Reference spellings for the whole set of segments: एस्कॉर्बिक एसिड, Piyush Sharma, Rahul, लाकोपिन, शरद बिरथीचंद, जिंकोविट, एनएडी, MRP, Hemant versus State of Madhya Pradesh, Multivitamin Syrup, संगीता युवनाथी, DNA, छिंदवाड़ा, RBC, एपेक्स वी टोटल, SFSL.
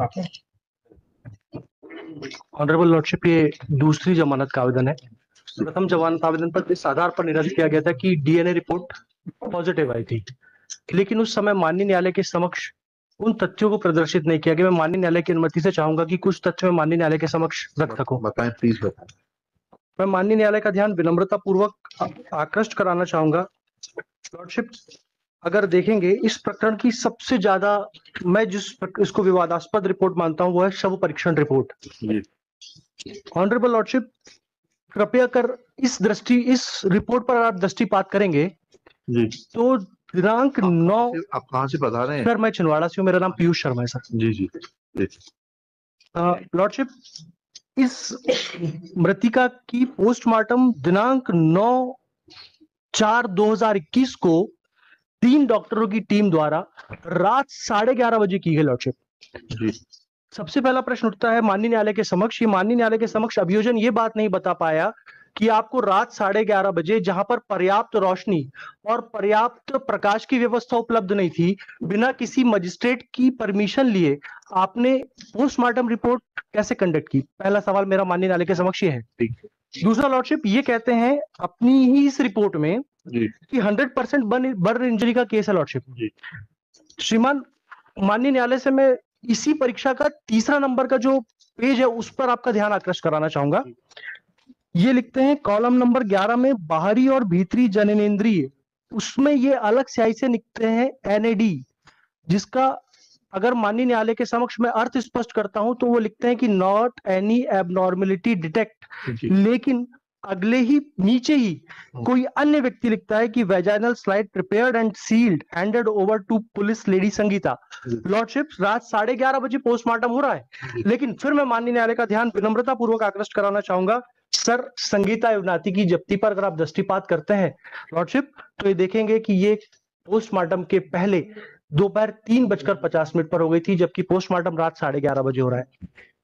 Honourable lordship, ये दूसरी जमानत का आवेदन है। प्रथम जमानत आवेदन पर इस आधार पर निरस्त किया गया था कि डीएनए रिपोर्ट पॉजिटिव आई थी, लेकिन उस समय माननीय न्यायालय के समक्ष उन तथ्यों को प्रदर्शित नहीं किया गया। मैं माननीय न्यायालय की अनुमति से चाहूंगा कि कुछ तथ्य मैं माननीय न्यायालय के समक्ष रख सकूं। बताएं प्लीज बताएं। मैं माननीय न्यायालय का ध्यान विनम्रता पूर्वक आकृष्ट कराना चाहूंगा। लॉर्डशिप, अगर देखेंगे इस प्रकरण की सबसे ज्यादा, मैं जिस इसको विवादास्पद रिपोर्ट मानता हूं वो है शव परीक्षण रिपोर्ट। ऑनरेबल लॉर्डशिप, कृपया कर इस रिपोर्ट पर आप दृष्टिपात करेंगे तो दिनांक 9, आप कहाँ से बता रहे हैं सर? मैं छिंदवाड़ा से हूँ, मेरा नाम पीयूष शर्मा है सर। जी जी। लॉर्डशिप, इस मृतिका की पोस्टमार्टम दिनांक 9/4/2021 को 3 डॉक्टरों की टीम द्वारा रात 11:30 बजे की गई। लॉर्डशिप, सबसे पहला प्रश्न उठता है माननीय न्यायालय के समक्ष, ये माननीय न्यायालय के समक्ष अभियोजन ये बात नहीं बता पाया कि आपको रात 11:30 बजे, जहां पर पर्याप्त रोशनी और पर्याप्त प्रकाश की व्यवस्था उपलब्ध नहीं थी, बिना किसी मजिस्ट्रेट की परमिशन लिए आपने पोस्टमार्टम रिपोर्ट कैसे कंडक्ट की? पहला सवाल मेरा माननीय न्यायालय के समक्ष है। दूसरा लॉर्डशिप, ये कहते हैं अपनी ही इस रिपोर्ट में कि 100% बर्न इंजरी का केस है। लॉर्डशिप, श्रीमान माननीय न्यायालय से मैं इसी परीक्षा का 3 नंबर का जो पेज है उस पर आपका ध्यान आकर्षित कराना चाहूंगा। ये लिखते हैं कॉलम नंबर 11 में बाहरी और भीतरी जननेंद्रिय, उसमें ये अलग स्याही से लिखते हैं एनएडी, जिसका अगर माननीय न्यायालय के समक्ष मैं अर्थ स्पष्ट करता हूं तो वो लिखते हैं कि नॉट एनी एबनॉर्मेलिटी डिटेक्ट, लेकिन अगले ही नीचे ही कोई अन्य व्यक्ति लिखता है कि vaginal slide prepared and sealed handed over to police lady Sangeeta. Lordship, रात 11:30 बजे पोस्टमार्टम हो रहा है, लेकिन फिर मैं माननीय न्यायालय का ध्यान विनम्रता पूर्वक आकृष्ट कराना चाहूंगा सर, संगीता युवनाथी की जब्ती पर अगर आप दृष्टिपात करते हैं लॉर्डशिप, तो ये देखेंगे कि ये पोस्टमार्टम के पहले दोपहर 3:50 पर हो गई थी, जबकि पोस्टमार्टम रात 11:30 बजे हो रहा है।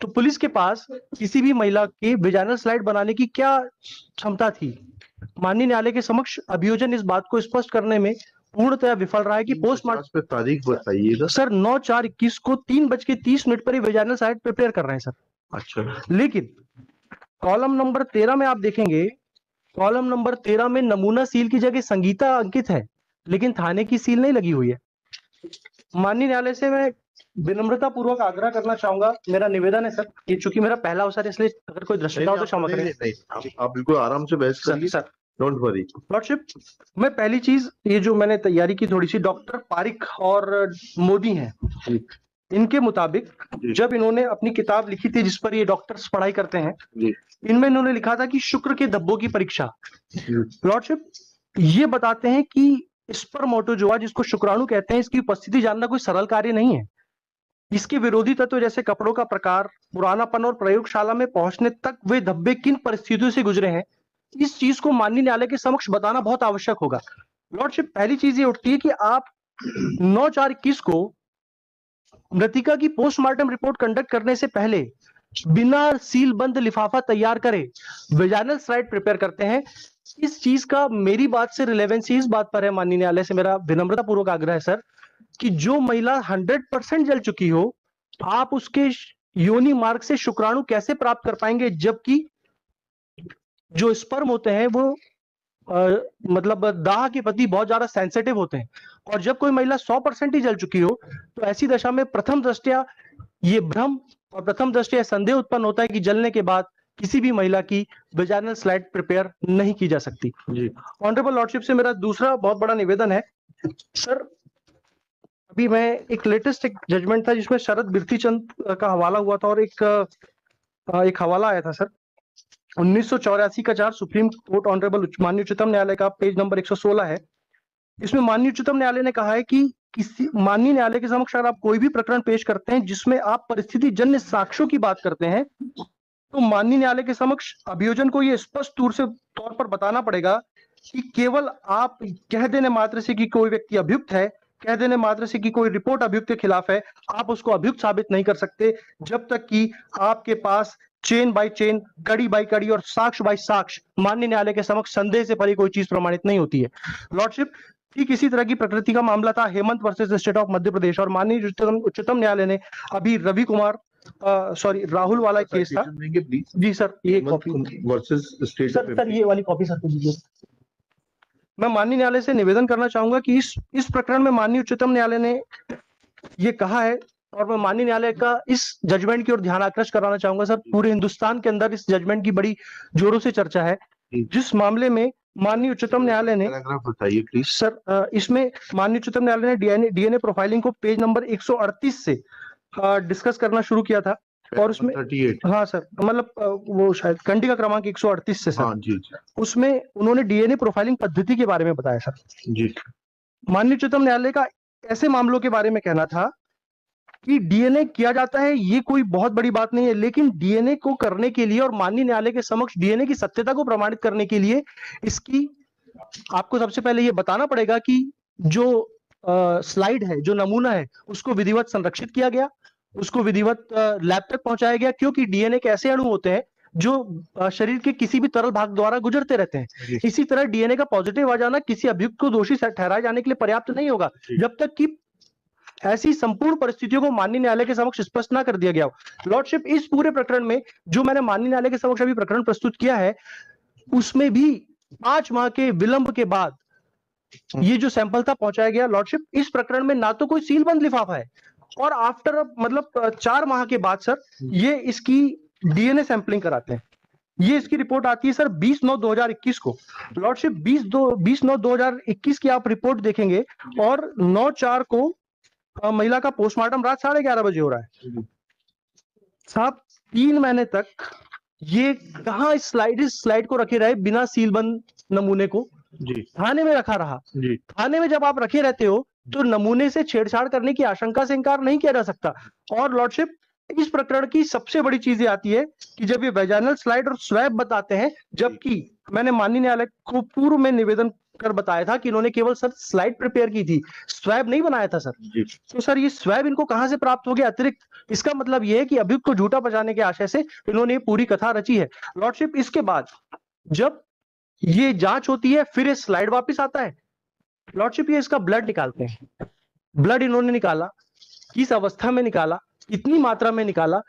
तो पुलिस के पास किसी भी महिला के वेजाइनल स्लाइड बनाने की क्या क्षमता थी? माननीय न्यायालय के समक्ष अभियोजन इस बात को स्पष्ट करने में पूर्णतया विफल रहा है कि पोस्टमार्टम तारीख बताइएगा सर। 9/4/21 को 3:30 पर वेजाइनल स्लाइड प्रिपेयर कर रहे हैं सर। अच्छा, लेकिन कॉलम नंबर 13 में आप देखेंगे, कॉलम नंबर 13 में नमूना सील की जगह संगीता अंकित है, लेकिन थाने की सील नहीं लगी हुई है। माननीय न्यायालय से मैं विनम्रता पूर्वक आग्रह करना चाहूंगा, मेरा निवेदन है सर, कि चूंकि मेरा पहला अवसर है इसलिए अगर कोई दृष्टिकोण तो क्षमा करें। आप बिल्कुल आराम से बहस करिए सर, डोंट वरी। लॉर्डशिप, मैं पहली चीज, ये जो मैंने तैयारी की थोड़ी सी, डॉक्टर पारिक और मोदी है, इनके मुताबिक जब इन्होंने अपनी किताब लिखी थी जिस पर ये डॉक्टर्स पढ़ाई करते हैं, इनमें इन्होंने लिखा था कि शुक्र के धब्बों की परीक्षा। लॉर्डशिप, ये बताते हैं कि स्पर्मोटोजोआ, जिसको शुक्राणु कहते हैं, इसकी उपस्थिति जानना कोई सरल कार्य नहीं है। इसके विरोधी तत्व जैसे कपड़ों का प्रकार, पुरानापन और प्रयोगशाला में पहुंचने तक वे धब्बे किन परिस्थितियों से गुजरे हैं, इस चीज को माननीय न्यायालय के समक्ष बताना बहुत आवश्यक होगा। लॉर्डशिप, पहली चीज ये उठती है कि आप 9/4/21 को मृतिका की पोस्टमार्टम रिपोर्ट कंडक्ट करने से पहले बिना सील बंद लिफाफा तैयार करे वेजाइनल स्लाइड प्रिपेयर करते हैं। इस चीज का मेरी बात से रिलेवेंसी इस बात पर है, माननीय न्यायालय से मेरा विनम्रता पूर्वक आग्रह है सर, कि जो महिला 100% जल चुकी हो, आप उसके योनि मार्ग से शुक्राणु कैसे प्राप्त कर पाएंगे, जबकि जो स्पर्म होते हैं वो मतलब दाह के प्रति बहुत ज्यादा सेंसिटिव होते हैं, और जब कोई महिला 100% ही जल चुकी हो तो ऐसी दशा में प्रथम दृष्टया ये भ्रम और प्रथम दृष्टया संदेह उत्पन्न होता है कि जलने के बाद किसी भी महिला की वेजाइनल स्लाइड प्रिपेयर नहीं की जा सकती। ऑनरेबल लॉर्डशिप से मेरा दूसरा बहुत बड़ा निवेदन है सर, अभी मैं एक लेटेस्ट एक जजमेंट था जिसमें शरद बिरथीचंद का हवाला हुआ था और एक हवाला आया था सर 1984 का 4 सुप्रीम कोर्ट ऑनरेबल माननीय उच्चतम न्यायालय का पेज नंबर 116 है। इसमें माननीय उच्चतम न्यायालय ने कहा है कि किसी माननीय न्यायालय के समक्ष अगर आप कोई भी प्रकरण पेश करते हैं जिसमें आप परिस्थिति जन्य साक्ष्यों की बात करते हैं, तो माननीय न्यायालय के समक्ष अभियोजन को यह स्पष्ट तौर पर बताना पड़ेगा कि केवल आप कह देने मात्र से कि कोई व्यक्ति अभियुक्त है, कह देने मात्र से कि कोई रिपोर्ट अभियुक्त के खिलाफ है, आप उसको अभियुक्त साबित नहीं कर सकते जब तक कि आपके पास चेन बाय चेन, कड़ी बाय कड़ी और साक्ष्य बाय साक्ष्य माननीय न्यायालय के समक्ष संदेह से परे कोई चीज प्रमाणित नहीं होती है। लॉर्डशिप, ठीक इसी तरह की प्रकृति का मामला था Hemant versus state of Madhya Pradesh, और माननीय उच्चतम न्यायालय ने अभी रवि कुमार राहुल वाला केस था। जी सर, ये कॉपी वर्सेस स्टेट सर ये वाली कॉपी सर दीजिए। मैं माननीय न्यायालय से निवेदन करना चाहूंगा कि इस प्रकरण में माननीय उच्चतम न्यायालय ने ये कहा है, और मैं माननीय न्यायालय का इस जजमेंट की ओर ध्यान आकर्षित कराना चाहूंगा। सर, पूरे हिंदुस्तान के अंदर इस जजमेंट की बड़ी जोरों से चर्चा है, जिस मामले में माननीय उच्चतम न्यायालय ने प्लीज सर, इसमें माननीय उच्चतम न्यायालय ने डीएनए प्रोफाइलिंग को पेज नंबर 138 से डिस्कस करना शुरू किया था, और उसमें हाँ सर, मतलब वो शायद कंडी का क्रमांक 138 से सर। हाँ, जी, जी। उसमें उन्होंने डीएनए प्रोफाइलिंग पद्धति के बारे में बताया सर। जी, माननीय उच्चतम न्यायालय का ऐसे मामलों के बारे में कहना था कि डीएनए किया जाता है, ये कोई बहुत बड़ी बात नहीं है, लेकिन डीएनए को करने के लिए और माननीय न्यायालय के समक्ष डीएनए की सत्यता को प्रमाणित करने के लिए इसकी आपको सबसे पहले ये बताना पड़ेगा कि जो स्लाइड है, जो नमूना है, उसको विधिवत संरक्षित किया गया, उसको विधिवत लैब तक पहुंचाया गया, क्योंकि डीएनए के ऐसे अणु होते हैं जो शरीर के किसी भी तरल भाग द्वारा गुजरते रहते हैं। इसी तरह डीएनए का पॉजिटिव आ जाना किसी अभियुक्त को दोषी ठहराए जाने के लिए पर्याप्त नहीं होगा, जब तक कि ऐसी संपूर्ण परिस्थितियों को माननीय न्यायालय के समक्ष स्पष्ट ना कर दिया गया हो। लॉर्डशिप, इस पूरे प्रकरण में जो मैंने माननीय न्यायालय के समक्ष अभी प्रकरण प्रस्तुत किया है, उसमें भी 5 माह के विलंब के बाद ये जो सैंपल था पहुंचाया गया। लॉर्डशिप, इस प्रकरण में ना तो कोई सीलबंद लिफाफा है, और आफ्टर मतलब 4 माह के बाद सर ये इसकी डीएनए सैंपलिंग कराते हैं। ये इसकी रिपोर्ट आती है सर 20/9/2021 को। लॉर्डशिप, 20/9/2021 की आप रिपोर्ट देखेंगे, और 9/4 को महिला का पोस्टमार्टम रात 11:30 बजे हो रहा है साहब। 3 महीने तक ये कहा इस स्लाइड को रखे रहे, बिना सीलबंद नमूने को थाने में रखा रहा। थाने में जब आप रखे रहते हो तो नमूने से छेड़छाड़ करने की आशंका से इनकार नहीं किया जा सकता। और लॉर्डशिप, इस प्रकरण की सबसे बड़ी चीज आती है कि जब ये वेजाइनल स्लाइड और स्वैब बताते हैं, जबकि मैंने माननीय न्यायालय को पूर्व में निवेदन कर बताया था कि इन्होंने केवल सर स्लाइड प्रिपेयर की थी, स्वैब नहीं बनाया था सर। तो सर ये स्वैब इनको कहां से प्राप्त हो गया? अतिरिक्त, इसका मतलब यह है कि अभियुक्त को झूठा बचाने के आशय से इन्होंने पूरी कथा रची है। लॉर्डशिप, इसके बाद जब ये जांच होती है, फिर ये स्लाइड वापस आता है। लॉर्डशिप, ये इसका ब्लड निकालते हैं। ब्लड इन्होंने निकाला, किस अवस्था में निकाला, कितनी मात्रा में निकाला,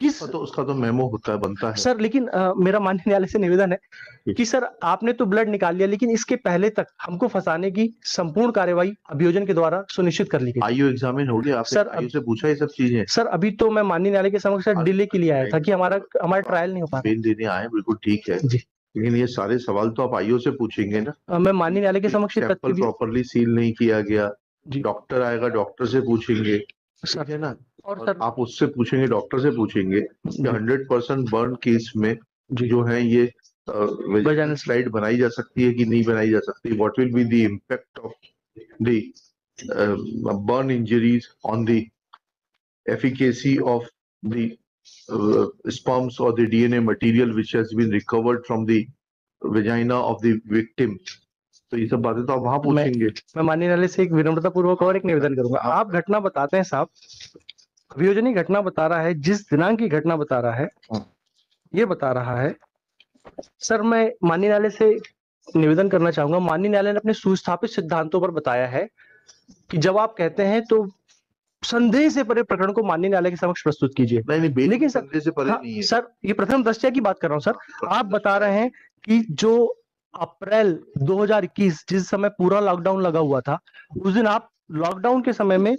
किस तो उसका तो मेमो होता है, बनता है सर। लेकिन मेरा माननीय न्यायालय से निवेदन है कि सर आपने तो ब्लड निकाल लिया, लेकिन इसके पहले तक हमको फंसाने की संपूर्ण कार्यवाही अभियोजन के द्वारा सुनिश्चित कर ली गई। आईओ एग्जामिन हो गया सर, आईओ से पूछा ये सब चीजें? सर अभी तो मैं माननीय न्यायालय के समक्ष डिले के लिए आया था कि हमारा ट्रायल नहीं हो पा रहा। बेल देने आए, बिल्कुल ठीक है जी, लेकिन ये सारे सवाल तो आप आईओ से पूछेंगे ना। मैं माननीय न्यायालय के समक्ष प्रॉपरली सील नहीं किया गया, डॉक्टर आएगा, डॉक्टर से पूछेंगे सर, है ना। और आप उससे पूछेंगे, डॉक्टर से पूछेंगे 100% बर्न केस में जो है ये वेजाइनल स्लाइड बनाई जा सकती है कि नहीं बनाई जा सकती, what will be the impact of the burn injuries on the efficacy of the sperms or the DNA material which has been recovered from the vagina of the victim. तो ये सब बातें तो आप वहां पूछेंगे। मैं माननीय न्यायालय से एक विनम्रतापूर्वक और एक निवेदन करूंगा। आप घटना बताते हैं साहब, अभियोजनी घटना बता रहा है, जिस दिनांक की घटना बता रहा है, ये बता रहा है सर। मैं माननीय न्यायालय से निवेदन करना चाहूंगा, माननीय न्यायालय ने अपने सुस्थापित सिद्धांतों पर बताया है कि जब आप कहते हैं तो संदेह से परे प्रकरण को माननीय न्यायालय के समक्ष प्रस्तुत कीजिए। लेकिन सर, से परे नहीं है। सर ये प्रथम दृष्टया की बात कर रहा हूं सर। आप बता रहे हैं कि जो अप्रैल 2021, जिस समय पूरा लॉकडाउन लगा हुआ था, उस दिन आप लॉकडाउन के समय में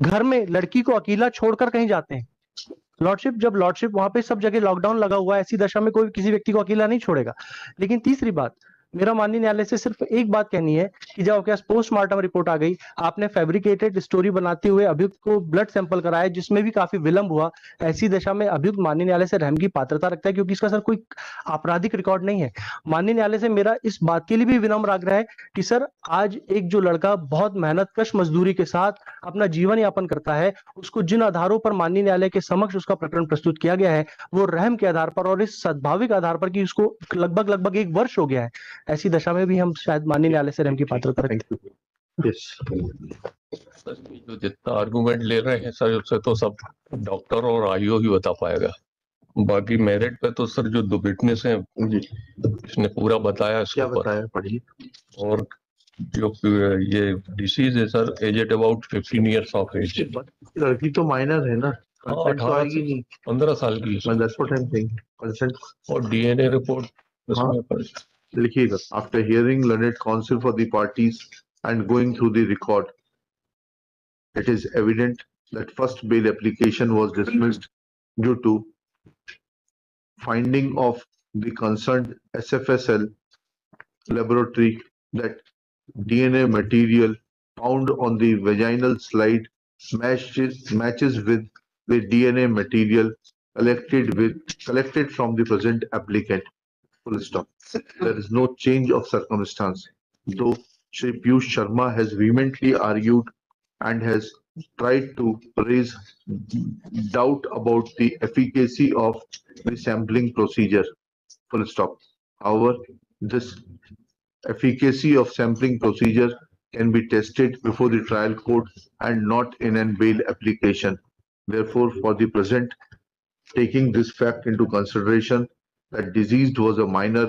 घर में लड़की को अकेला छोड़कर कहीं जाते हैं। लॉर्डशिप, जब लॉर्डशिप वहां पे सब जगह लॉकडाउन लगा हुआ है, ऐसी दशा में कोई किसी व्यक्ति को अकेला नहीं छोड़ेगा। लेकिन तीसरी बात, मेरा माननीय न्यायालय से सिर्फ एक बात कहनी है कि जब आपके पास पोस्टमार्टम रिपोर्ट आ गई, आपने फैब्रिकेटेड स्टोरी बनाते हुए अभियुक्त को ब्लड सैंपल कराया, जिसमें भी काफी विलंब हुआ। ऐसी दशा में अभियुक्त माननीय न्यायालय से रहम की पात्रता रखता है, क्योंकि इसका सर कोई आपराधिक रिकॉर्ड नहीं है। माननीय न्यायालय से मेरा इस बात के लिए भी विनम्र आग्रह है कि सर आज एक जो लड़का बहुत मेहनतकश मजदूरी के साथ अपना जीवन यापन करता है, उसको जिन आधारों पर माननीय न्यायालय के समक्ष उसका प्रकरण प्रस्तुत किया गया है, वो रहम के आधार पर और इस सद्भाविक आधार पर कि उसको लगभग 1 वर्ष हो गया है, ऐसी दशा में भी हम शायद माननीय न्यायालय से रहम की पात्रता रखेंगे। जो जितना आर्गुमेंट ले रहे हैं सर, उससे तो सब डॉक्टर और आईओ ही बता पाएगा, बाकी मेरिट पे तो सर जो दो विटनेस हैं, इसने पूरा बताया, इसको बताया पढ़िए। और जो ये डिसीज है sir, as at about 15 years of age. लड़की तो माइनर है ना, 15 साल की है। और डीएनए रिपोर्ट लिखिएगा। After hearing learned counsel for the parties and going through the record, it is evident that first bail application was dismissed due to finding of the concerned SFSL laboratory that DNA material found on the vaginal slide matches with the DNA material collected from the present applicant. Full stop. There is no change of circumstance. Though Shri Piyush Sharma has vehemently argued and has tried to raise doubt about the efficacy of the sampling procedure. Full stop. However, this efficacy of sampling procedure can be tested before the trial court and not in an bail application. Therefore, for the present, taking this fact into consideration that deceased was a minor,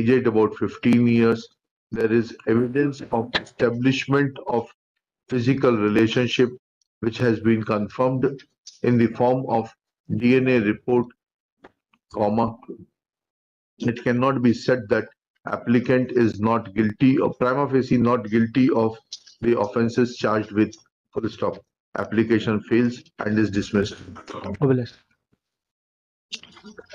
aged about 15 years, there is evidence of establishment of physical relationship which has been confirmed in the form of DNA report, it cannot be said that applicant is not guilty or prima facie not guilty of the offenses charged with. Full stop. Application fails and is dismissed.